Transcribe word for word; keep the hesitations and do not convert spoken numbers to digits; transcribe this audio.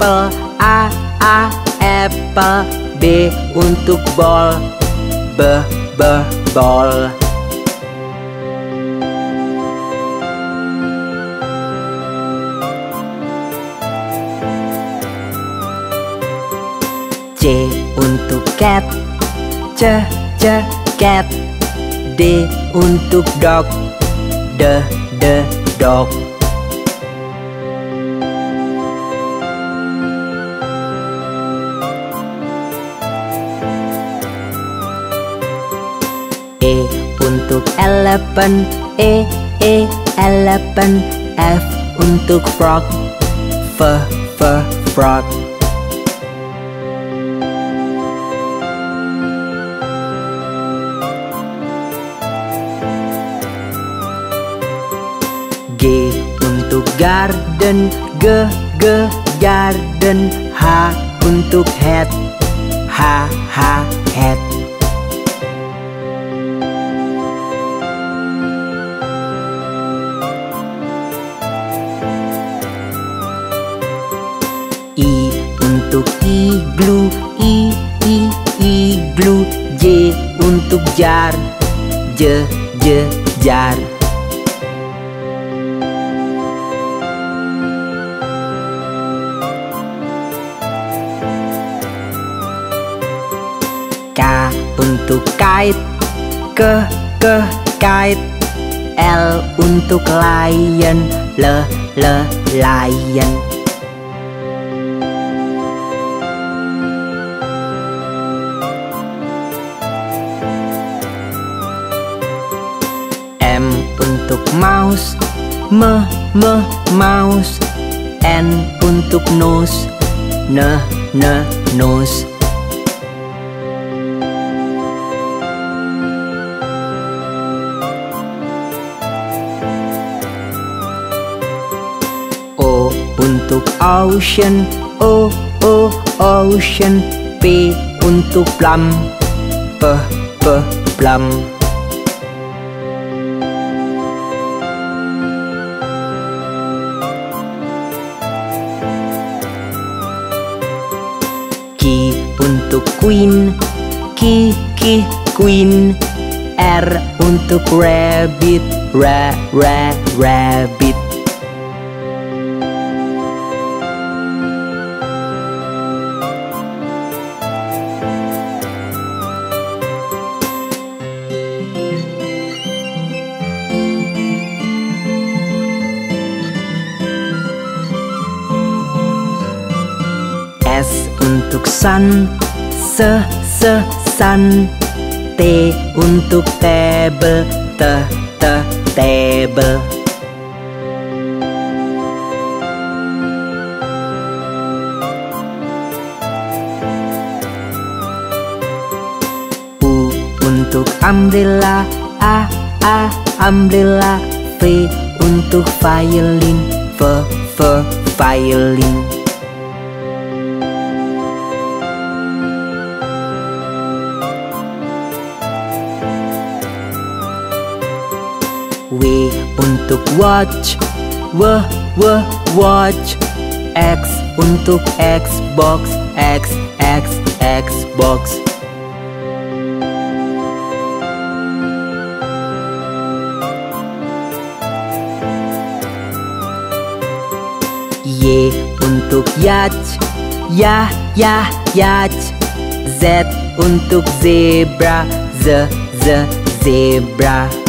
apple, A, A, apple. B untuk ball, B, B, ball. C untuk cat, C, C, cat. D untuk dog, D, D, dog. E untuk elephant, E, E, elephant. F untuk frog, F, F, frog. G untuk garden, G, G, garden. H untuk head, H, H, head. I untuk igloo, I, I, igloo. J untuk jar, J, J, jar. K untuk kite, K, K, kite. L untuk lion, L, L, lion. M untuk mouse, M, M, mouse. N untuk nose, N, N, nose. Untuk ocean, O, O, ocean. P untuk plum, P, P, plum. Q untuk queen, Q, Q, queen. R untuk rabbit, Ra, Ra, rabbit. S untuk sun, S, S, sun. T untuk table, T, T, table. U untuk umbrella, A, A, umbrella. V untuk violin, V, V, violin. W untuk watch, W, W, watch. X untuk Xbox, X, X, Xbox. Y untuk yacht, Yah, Yah, yacht. Z untuk zebra, Z, Z, zebra.